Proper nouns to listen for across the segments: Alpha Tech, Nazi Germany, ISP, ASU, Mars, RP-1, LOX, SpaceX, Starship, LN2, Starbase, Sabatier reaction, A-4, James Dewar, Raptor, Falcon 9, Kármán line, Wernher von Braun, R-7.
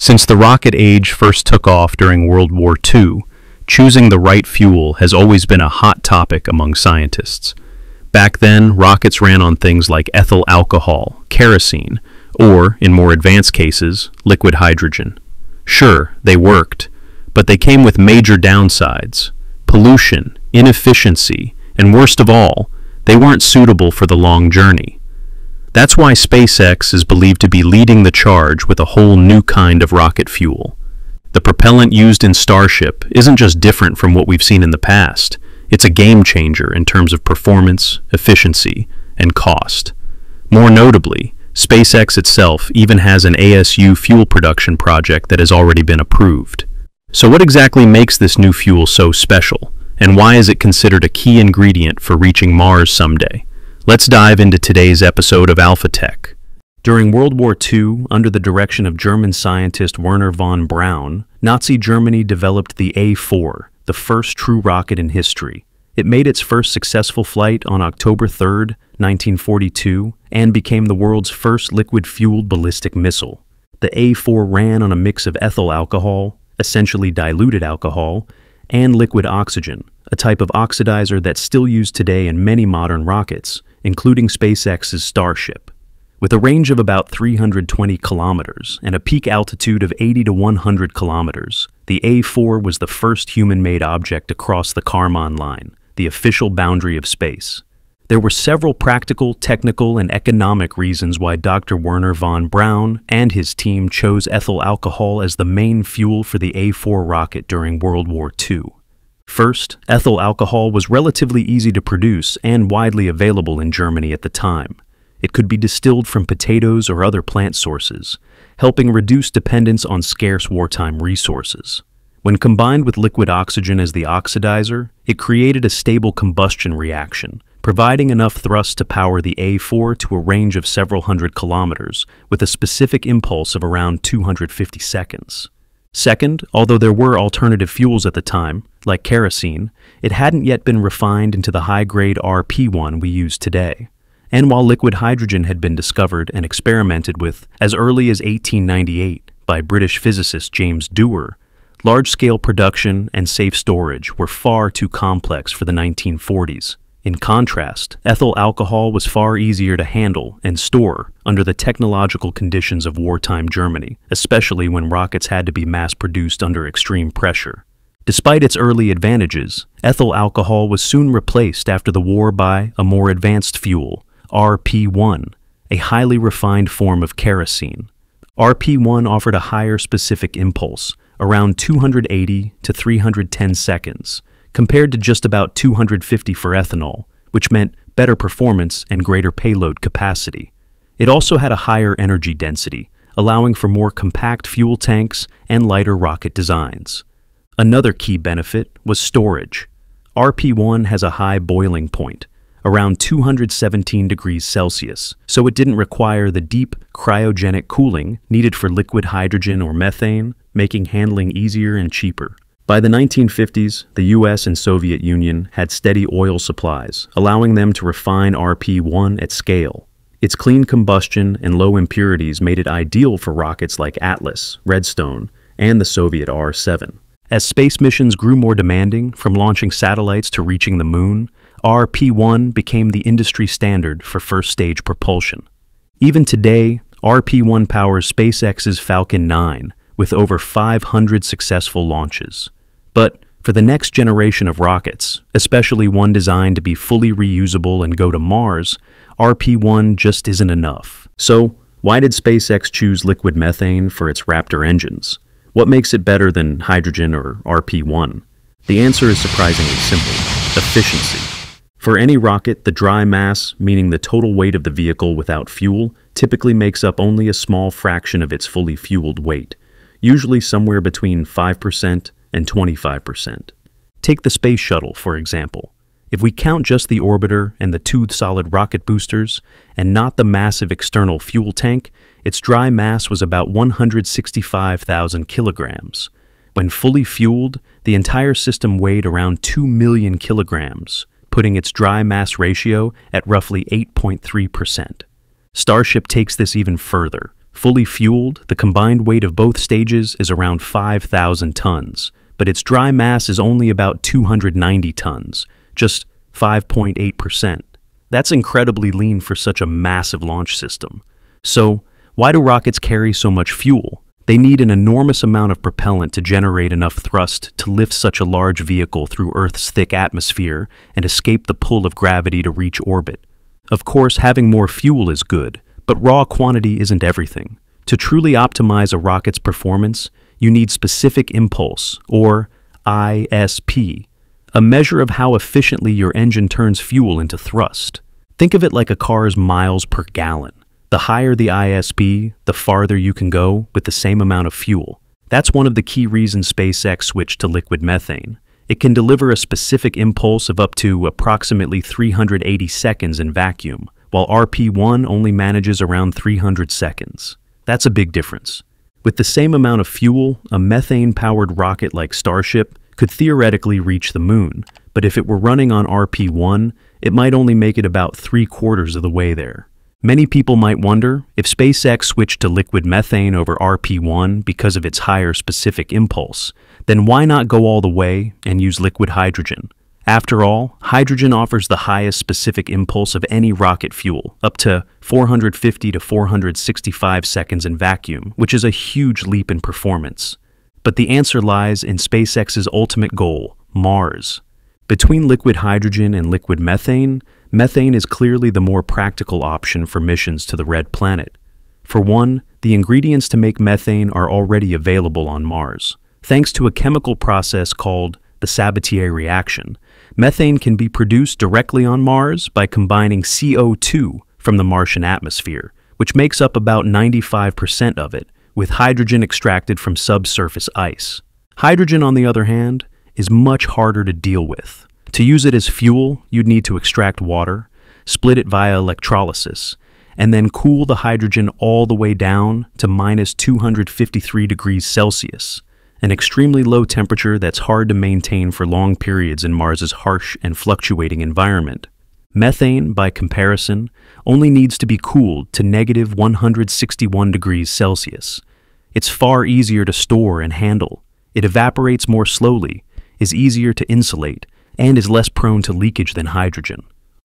Since the rocket age first took off during World War II, choosing the right fuel has always been a hot topic among scientists. Back then, rockets ran on things like ethyl alcohol, kerosene, or, in more advanced cases, liquid hydrogen. Sure, they worked, but they came with major downsides: pollution, inefficiency, and worst of all, they weren't suitable for the long journey. That's why SpaceX is believed to be leading the charge with a whole new kind of rocket fuel. The propellant used in Starship isn't just different from what we've seen in the past, it's a game changer in terms of performance, efficiency, and cost. More notably, SpaceX itself even has an ASU fuel production project that has already been approved. So what exactly makes this new fuel so special, and why is it considered a key ingredient for reaching Mars someday? Let's dive into today's episode of Alpha Tech. During World War II, under the direction of German scientist Wernher von Braun, Nazi Germany developed the A-4, the first true rocket in history. It made its first successful flight on October 3, 1942, and became the world's first liquid-fueled ballistic missile. The A-4 ran on a mix of ethyl alcohol, essentially diluted alcohol, and liquid oxygen, a type of oxidizer that's still used today in many modern rockets, including SpaceX's Starship. With a range of about 320 kilometers and a peak altitude of 80 to 100 kilometers, the A-4 was the first human-made object to cross the Kármán line, the official boundary of space. There were several practical, technical, and economic reasons why Dr. Wernher von Braun and his team chose ethyl alcohol as the main fuel for the A-4 rocket during World War II. First, ethyl alcohol was relatively easy to produce and widely available in Germany at the time. It could be distilled from potatoes or other plant sources, helping reduce dependence on scarce wartime resources. When combined with liquid oxygen as the oxidizer, it created a stable combustion reaction, providing enough thrust to power the A-4 to a range of several hundred kilometers, with a specific impulse of around 250 seconds. Second, although there were alternative fuels at the time, like kerosene, it hadn't yet been refined into the high-grade RP-1 we use today. And while liquid hydrogen had been discovered and experimented with as early as 1898 by British physicist James Dewar, large-scale production and safe storage were far too complex for the 1940s. In contrast, ethyl alcohol was far easier to handle and store under the technological conditions of wartime Germany, especially when rockets had to be mass-produced under extreme pressure. Despite its early advantages, ethyl alcohol was soon replaced after the war by a more advanced fuel, RP-1, a highly refined form of kerosene. RP-1 offered a higher specific impulse, around 280 to 310 seconds, compared to just about 250 for ethanol, which meant better performance and greater payload capacity. It also had a higher energy density, allowing for more compact fuel tanks and lighter rocket designs. Another key benefit was storage. RP-1 has a high boiling point, around 217 degrees Celsius, so it didn't require the deep cryogenic cooling needed for liquid hydrogen or methane, making handling easier and cheaper. By the 1950s, the US and Soviet Union had steady oil supplies, allowing them to refine RP-1 at scale. Its clean combustion and low impurities made it ideal for rockets like Atlas, Redstone, and the Soviet R-7. As space missions grew more demanding, from launching satellites to reaching the moon, RP-1 became the industry standard for first-stage propulsion. Even today, RP-1 powers SpaceX's Falcon 9, with over 500 successful launches. But for the next generation of rockets, especially one designed to be fully reusable and go to Mars, RP-1 just isn't enough. So, why did SpaceX choose liquid methane for its Raptor engines? What makes it better than hydrogen or RP-1? The answer is surprisingly simple: efficiency. For any rocket, the dry mass, meaning the total weight of the vehicle without fuel, typically makes up only a small fraction of its fully fueled weight, usually somewhere between 5% and 25%. Take the space shuttle, for example. If we count just the orbiter and the two solid rocket boosters, and not the massive external fuel tank, its dry mass was about 165,000 kilograms. When fully fueled, the entire system weighed around 2 million kilograms, putting its dry mass ratio at roughly 8.3%. Starship takes this even further, Fully fueled, the combined weight of both stages is around 5,000 tons, but its dry mass is only about 290 tons, just 5.8%. That's incredibly lean for such a massive launch system. So, why do rockets carry so much fuel? They need an enormous amount of propellant to generate enough thrust to lift such a large vehicle through Earth's thick atmosphere and escape the pull of gravity to reach orbit. Of course, having more fuel is good, but raw quantity isn't everything. To truly optimize a rocket's performance, you need specific impulse, or ISP, a measure of how efficiently your engine turns fuel into thrust. Think of it like a car's miles per gallon. The higher the ISP, the farther you can go with the same amount of fuel. That's one of the key reasons SpaceX switched to liquid methane. It can deliver a specific impulse of up to approximately 380 seconds in vacuum, while RP-1 only manages around 300 seconds. That's a big difference. With the same amount of fuel, a methane-powered rocket like Starship could theoretically reach the moon, but if it were running on RP-1, it might only make it about 3/4 of the way there. Many people might wonder if SpaceX switched to liquid methane over RP-1 because of its higher specific impulse, then why not go all the way and use liquid hydrogen? After all, hydrogen offers the highest specific impulse of any rocket fuel, up to 450 to 465 seconds in vacuum, which is a huge leap in performance. But the answer lies in SpaceX's ultimate goal, Mars. Between liquid hydrogen and liquid methane, methane is clearly the more practical option for missions to the Red Planet. For one, the ingredients to make methane are already available on Mars. Thanks to a chemical process called the Sabatier reaction, methane can be produced directly on Mars by combining CO2 from the Martian atmosphere, which makes up about 95% of it, with hydrogen extracted from subsurface ice. Hydrogen, on the other hand, is much harder to deal with. To use it as fuel, you'd need to extract water, split it via electrolysis, and then cool the hydrogen all the way down to -253°C, an extremely low temperature that's hard to maintain for long periods in Mars's harsh and fluctuating environment. Methane, by comparison, only needs to be cooled to -161°C. It's far easier to store and handle. It evaporates more slowly, is easier to insulate, and is less prone to leakage than hydrogen.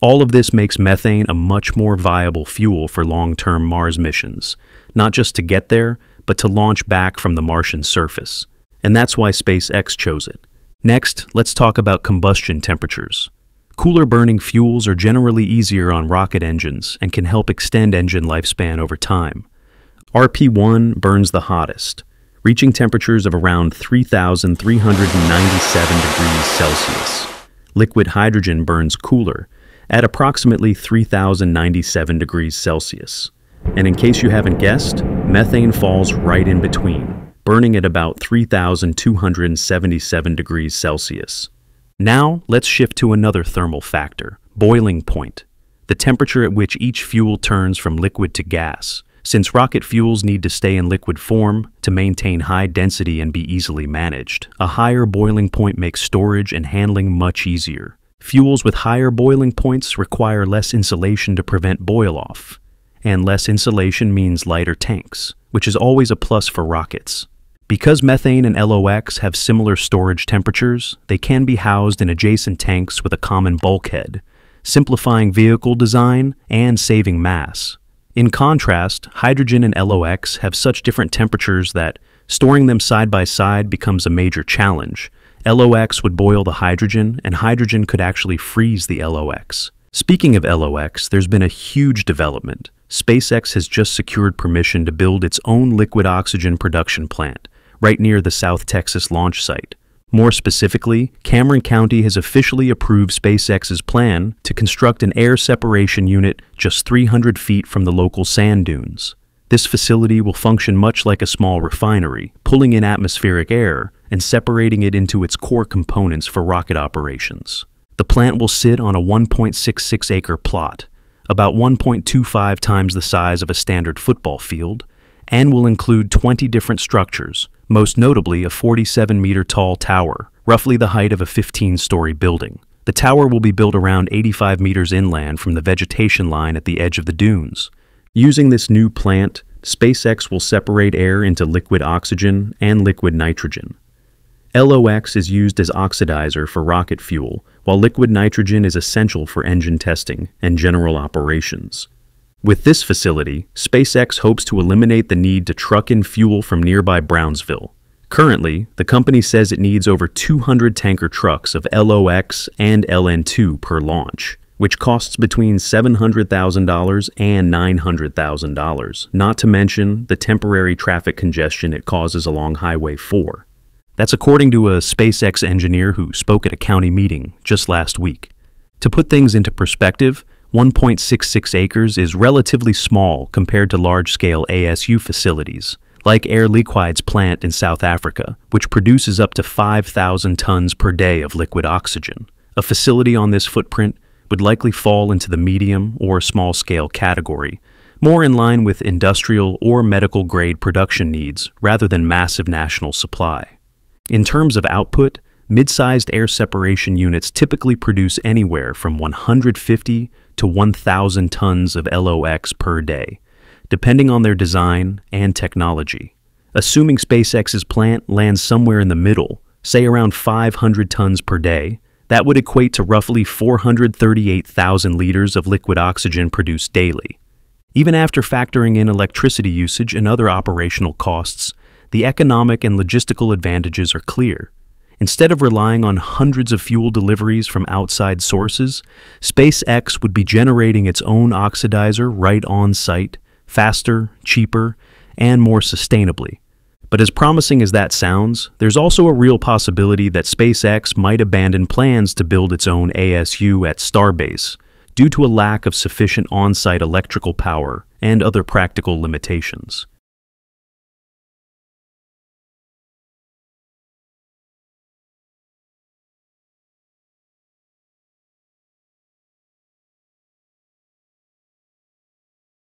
All of this makes methane a much more viable fuel for long-term Mars missions, not just to get there, but to launch back from the Martian surface. And that's why SpaceX chose it. Next, let's talk about combustion temperatures. Cooler-burning fuels are generally easier on rocket engines and can help extend engine lifespan over time. RP-1 burns the hottest, reaching temperatures of around 3,397°C. Liquid hydrogen burns cooler, at approximately 3,097°C. And in case you haven't guessed, methane falls right in between, burning at about 3,277°C. Now, let's shift to another thermal factor, boiling point, the temperature at which each fuel turns from liquid to gas. Since rocket fuels need to stay in liquid form to maintain high density and be easily managed, a higher boiling point makes storage and handling much easier. Fuels with higher boiling points require less insulation to prevent boil-off, and less insulation means lighter tanks, which is always a plus for rockets. Because methane and LOX have similar storage temperatures, they can be housed in adjacent tanks with a common bulkhead, simplifying vehicle design and saving mass. In contrast, hydrogen and LOX have such different temperatures that storing them side by side becomes a major challenge. LOX would boil the hydrogen, and hydrogen could actually freeze the LOX. Speaking of LOX, there's been a huge development. SpaceX has just secured permission to build its own liquid oxygen production plant, right near the South Texas launch site. More specifically, Cameron County has officially approved SpaceX's plan to construct an air separation unit just 300 feet from the local sand dunes. This facility will function much like a small refinery, pulling in atmospheric air and separating it into its core components for rocket operations. The plant will sit on a 1.66-acre plot, about 1.25 times the size of a standard football field, and will include 20 different structures, most notably a 47-meter-tall tower, roughly the height of a 15-story building. The tower will be built around 85 meters inland from the vegetation line at the edge of the dunes. Using this new plant, SpaceX will separate air into liquid oxygen and liquid nitrogen. LOX is used as oxidizer for rocket fuel, while liquid nitrogen is essential for engine testing and general operations. With this facility, SpaceX hopes to eliminate the need to truck in fuel from nearby Brownsville. Currently, the company says it needs over 200 tanker trucks of LOX and LN2 per launch, which costs between $700,000 and $900,000, not to mention the temporary traffic congestion it causes along Highway 4. That's according to a SpaceX engineer who spoke at a county meeting just last week. To put things into perspective, 1.66 acres is relatively small compared to large-scale ASU facilities, like Air Liquide's plant in South Africa, which produces up to 5,000 tons per day of liquid oxygen. A facility on this footprint would likely fall into the medium or small-scale category, more in line with industrial or medical-grade production needs rather than massive national supply. In terms of output, mid-sized air separation units typically produce anywhere from 150 to 1,000 tons of LOX per day, depending on their design and technology. Assuming SpaceX's plant lands somewhere in the middle, say around 500 tons per day, that would equate to roughly 438,000 liters of liquid oxygen produced daily. Even after factoring in electricity usage and other operational costs, the economic and logistical advantages are clear. Instead of relying on hundreds of fuel deliveries from outside sources, SpaceX would be generating its own oxidizer right on site, faster, cheaper, and more sustainably. But as promising as that sounds, there's also a real possibility that SpaceX might abandon plans to build its own ASU at Starbase due to a lack of sufficient on-site electrical power and other practical limitations.